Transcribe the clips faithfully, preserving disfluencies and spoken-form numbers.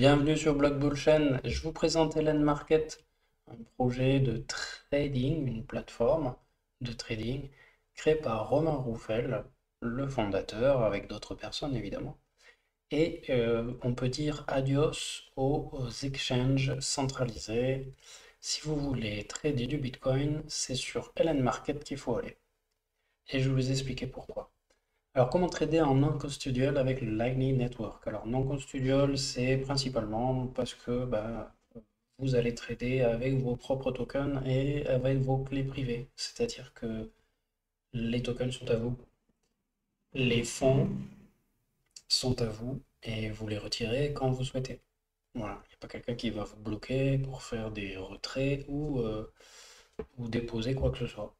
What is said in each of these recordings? Bienvenue sur Block Bull Chain. Je vous présente LNMarkets, un projet de trading, une plateforme de trading créée par Romain Ruffel, le fondateur, avec d'autres personnes évidemment. Et euh, on peut dire adios aux, aux exchanges centralisés. Si vous voulez trader du Bitcoin, c'est sur LNMarkets qu'il faut aller. Et je vais vous expliquer pourquoi. Alors, comment trader en non-custodial avec le Lightning Network? Alors, non-custodial, c'est principalement parce que bah, vous allez trader avec vos propres tokens et avec vos clés privées. C'est-à-dire que les tokens sont à vous, les fonds sont à vous et vous les retirez quand vous souhaitez. Voilà, il n'y a pas quelqu'un qui va vous bloquer pour faire des retraits ou, euh, ou déposer quoi que ce soit.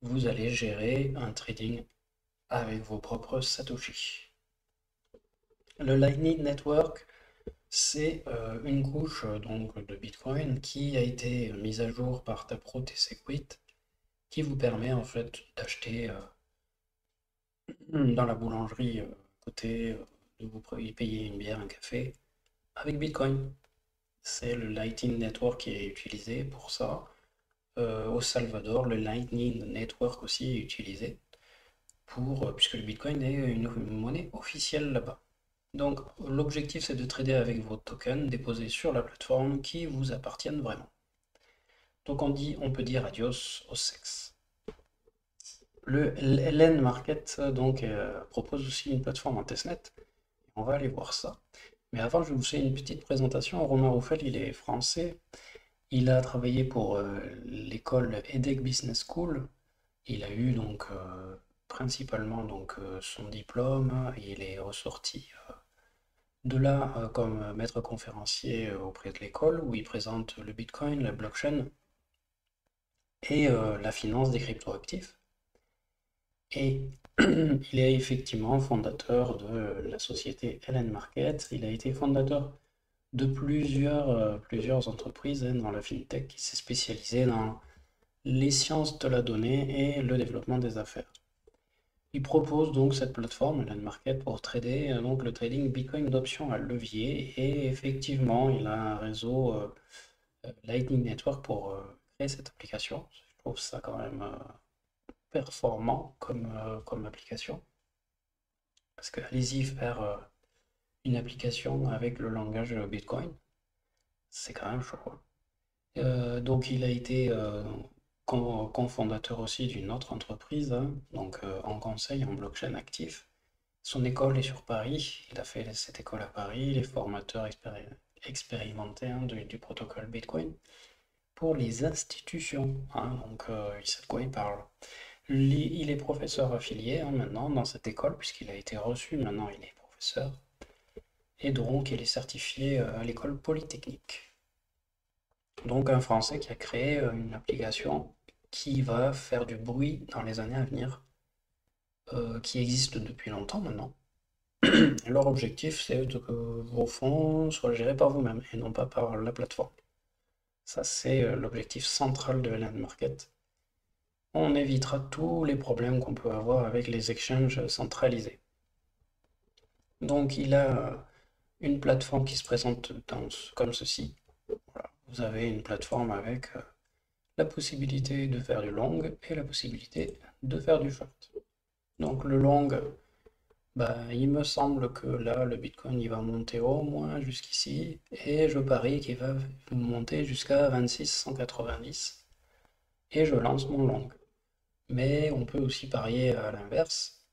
Vous allez gérer un trading avec vos propres satoshi. Le Lightning Network, c'est euh, une couche donc, de Bitcoin qui a été mise à jour par Taproot et SegWit, qui vous permet en fait d'acheter euh, dans la boulangerie euh, côté, euh, de vous payer une bière, un café, avec Bitcoin. C'est le Lightning Network qui est utilisé pour ça. Euh, au Salvador, le Lightning Network aussi est utilisé. Pour, puisque le Bitcoin est une monnaie officielle là-bas. Donc l'objectif, c'est de trader avec vos tokens déposés sur la plateforme qui vous appartiennent vraiment. Donc on, dit, on peut dire adios au sexe. Le LNMarkets donc, euh, propose aussi une plateforme en testnet. On va aller voir ça. Mais avant, je vous fais une petite présentation. Romain Ruffel, il est français. Il a travaillé pour euh, l'école E D E C Business School. Il a eu donc... Euh, principalement donc euh, son diplôme, il est ressorti euh, de là euh, comme maître conférencier euh, auprès de l'école où il présente le Bitcoin, la blockchain et euh, la finance des cryptoactifs. Et il est effectivement fondateur de la société LNMarkets. Il a été fondateur de plusieurs, euh, plusieurs entreprises hein, dans la fintech qui s'est spécialisée dans les sciences de la donnée et le développement des affaires. Il propose donc cette plateforme, LNMarkets, pour trader donc le trading Bitcoin d'options à levier. Et effectivement, il a un réseau euh, Lightning Network pour euh, créer cette application. Je trouve ça quand même euh, performant comme, euh, comme application. Parce que allez-y faire euh, une application avec le langage Bitcoin, c'est quand même chaud. Euh, donc il a été... Euh, cofondateur aussi d'une autre entreprise, donc euh, en conseil, en blockchain actif. Son école est sur Paris, il a fait cette école à Paris, les formateurs expéri expérimentés hein, du, du protocole Bitcoin, pour les institutions, hein, donc euh, il sait de quoi il parle. Il, il est professeur affilié hein, maintenant dans cette école, puisqu'il a été reçu, maintenant il est professeur, et donc il est certifié à l'école polytechnique. Donc un Français qui a créé une application qui va faire du bruit dans les années à venir, euh, qui existe depuis longtemps maintenant. Leur objectif, c'est que vos fonds soient gérés par vous-même et non pas par la plateforme. Ça, c'est l'objectif central de LNMarkets. On évitera tous les problèmes qu'on peut avoir avec les exchanges centralisés. Donc il a une plateforme qui se présente dans, comme ceci. Voilà. Vous avez une plateforme avec la possibilité de faire du long et la possibilité de faire du short. Donc le long, bah, il me semble que là, le Bitcoin, il va monter au moins jusqu'ici. Et je parie qu'il va monter jusqu'à vingt-six cent quatre-vingt-dix. Et je lance mon long. Mais on peut aussi parier à l'inverse,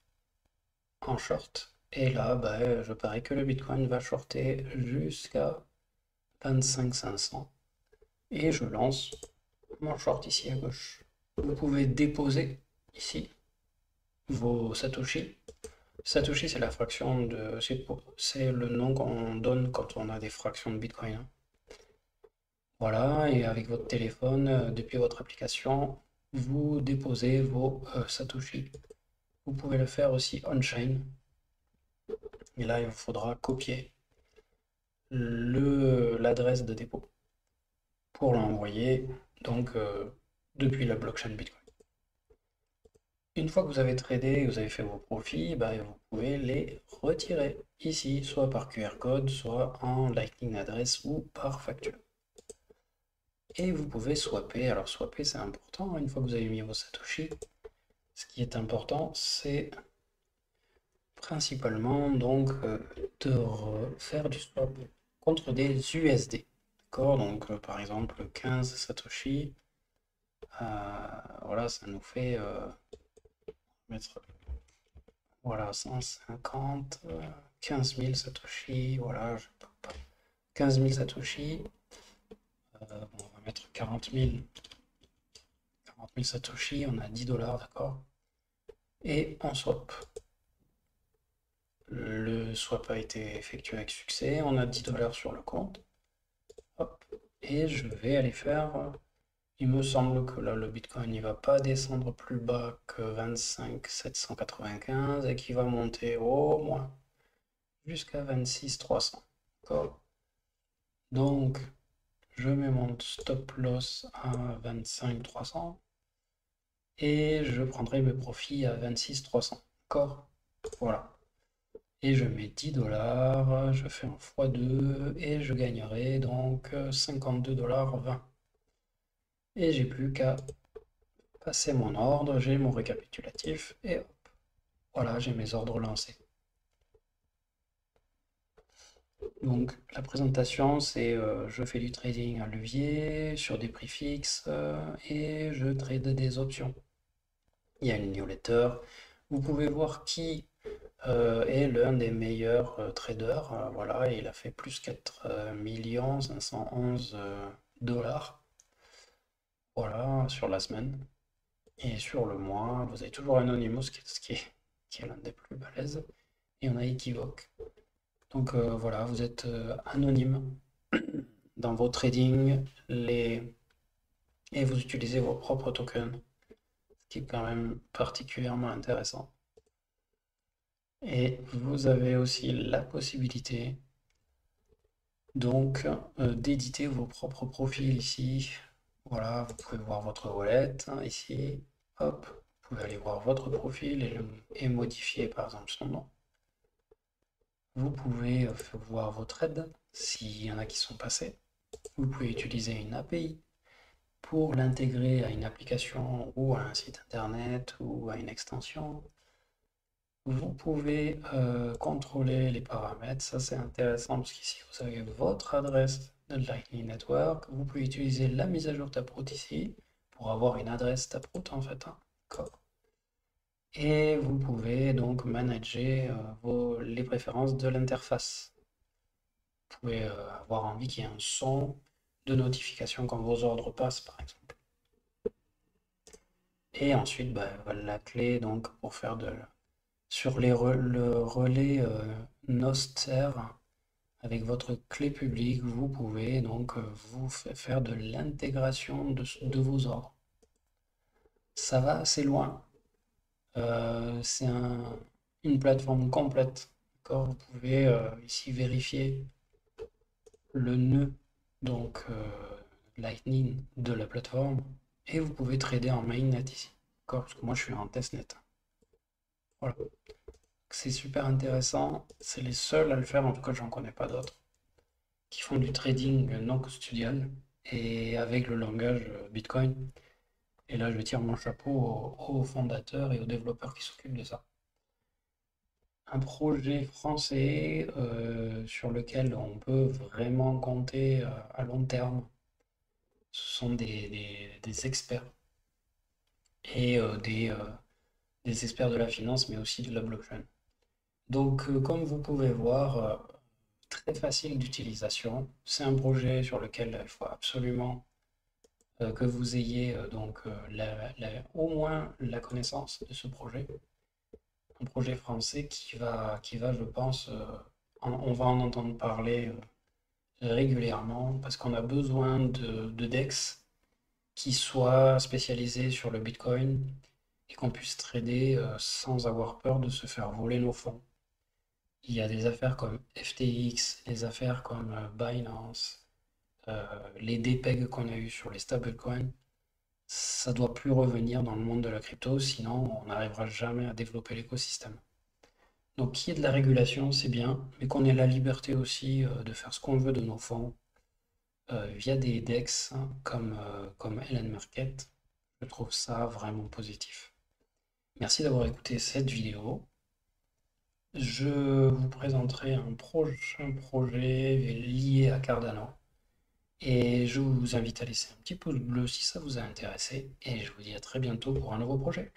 en short. Et là, bah, je parie que le Bitcoin va shorter jusqu'à vingt-cinq mille cinq cents. Et je lance mon short ici à gauche. Vous pouvez déposer ici vos satoshi. Satoshi, c'est la fraction de... c'est le nom qu'on donne quand on a des fractions de Bitcoin. Voilà, et avec votre téléphone, depuis votre application, vous déposez vos euh, satoshi. Vous pouvez le faire aussi on-chain. Et là, il vous faudra copier le l'adresse de dépôt pour l'envoyer donc euh, depuis la blockchain Bitcoin. Une fois que vous avez tradé et que vous avez fait vos profits, bah, vous pouvez les retirer ici, soit par Q R code, soit en Lightning adresse ou par facture. Et vous pouvez swapper. Alors swapper, c'est important. Une fois que vous avez mis vos satoshi, ce qui est important, c'est principalement donc euh, de faire du swap contre des U S D. D'accord, donc euh, par exemple quinze satoshi, euh, voilà, ça nous fait euh, mettre voilà cent cinquante, euh, quinze mille satoshi, voilà, je peux pas, quinze mille satoshi. Euh, bon, on va mettre quarante mille, quarante mille satoshi, on a dix dollars, d'accord, et on swap. Le swap a été effectué avec succès, on a dix dollars sur le compte. Hop, et je vais aller faire, il me semble que là le Bitcoin il va pas descendre plus bas que vingt-cinq mille sept cent quatre-vingt-quinze et qui va monter au moins jusqu'à vingt-six mille trois cents, d'accord. Donc je mets mon stop loss à vingt-cinq mille trois cents et je prendrai mes profits à vingt-six mille trois cents. D'accord? Voilà. Et je mets dix dollars, je fais un fois deux et je gagnerai donc cinquante-deux dollars vingt. Et j'ai plus qu'à passer mon ordre, j'ai mon récapitulatif et hop, voilà, j'ai mes ordres lancés. Donc la présentation c'est euh, je fais du trading à levier sur des prix fixes euh, et je trade des options. Il y a une newsletter, vous pouvez voir qui euh, est l'un des meilleurs euh, traders, euh, voilà, il a fait plus quatre millions cinq cent onze dollars, voilà, sur la semaine et sur le mois. Vous avez toujours Anonymous qui est, qui est, qui est l'un des plus balèzes et on a Equivoque. Donc euh, voilà, vous êtes euh, anonyme dans vos trading les... et vous utilisez vos propres tokens, ce qui est quand même particulièrement intéressant. Et vous avez aussi la possibilité donc euh, d'éditer vos propres profils ici. Voilà, vous pouvez voir votre wallet hein, ici. Hop, vous pouvez aller voir votre profil et, le... et modifier par exemple son nom. Vous pouvez voir vos trades, s'il y en a qui sont passés. Vous pouvez utiliser une A P I pour l'intégrer à une application ou à un site internet ou à une extension. Vous pouvez euh, contrôler les paramètres, ça c'est intéressant parce qu'ici vous avez votre adresse de Lightning Network. Vous pouvez utiliser la mise à jour Taproot ici pour avoir une adresse Taproot en fait. Hein. D'accord. Et vous pouvez donc manager euh, vos, les préférences de l'interface. Vous pouvez euh, avoir envie qu'il y ait un son de notification quand vos ordres passent, par exemple. Et ensuite, bah, la clé donc pour faire de sur les re, le relais euh, Nostr avec votre clé publique, vous pouvez donc vous faire de l'intégration de, de vos ordres. Ça va assez loin. Euh, c'est un, une plateforme complète. Vous pouvez euh, ici vérifier le nœud donc euh, Lightning de la plateforme et vous pouvez trader en mainnet ici. Parce que moi je suis en testnet. Voilà. C'est super intéressant. C'est les seuls à le faire. En tout cas, j'en connais pas d'autres qui font du trading non custodial et avec le langage Bitcoin. Et là, je tire mon chapeau aux, aux fondateurs et aux développeurs qui s'occupent de ça. Un projet français euh, sur lequel on peut vraiment compter euh, à long terme. Ce sont des, des, des experts. Et euh, des, euh, des experts de la finance, mais aussi de la blockchain. Donc, euh, comme vous pouvez voir, euh, très facile d'utilisation. C'est un projet sur lequel il faut absolument... Euh, que vous ayez euh, donc euh, la, la, au moins la connaissance de ce projet, un projet français qui va, qui va je pense, euh, en, on va en entendre parler euh, régulièrement parce qu'on a besoin de, de D E X qui soient spécialisés sur le Bitcoin et qu'on puisse trader euh, sans avoir peur de se faire voler nos fonds. Il y a des affaires comme F T X, des affaires comme euh, Binance, Euh, les D P E G qu'on a eu sur les stablecoins, ça doit plus revenir dans le monde de la crypto, sinon on n'arrivera jamais à développer l'écosystème. Donc qu'il y ait de la régulation, c'est bien, mais qu'on ait la liberté aussi euh, de faire ce qu'on veut de nos fonds euh, via des D E X hein, comme, euh, comme LNMarkets, je trouve ça vraiment positif. Merci d'avoir écouté cette vidéo. Je vous présenterai un prochain projet lié à Cardano. Et je vous invite à laisser un petit pouce bleu si ça vous a intéressé. Et je vous dis à très bientôt pour un nouveau projet.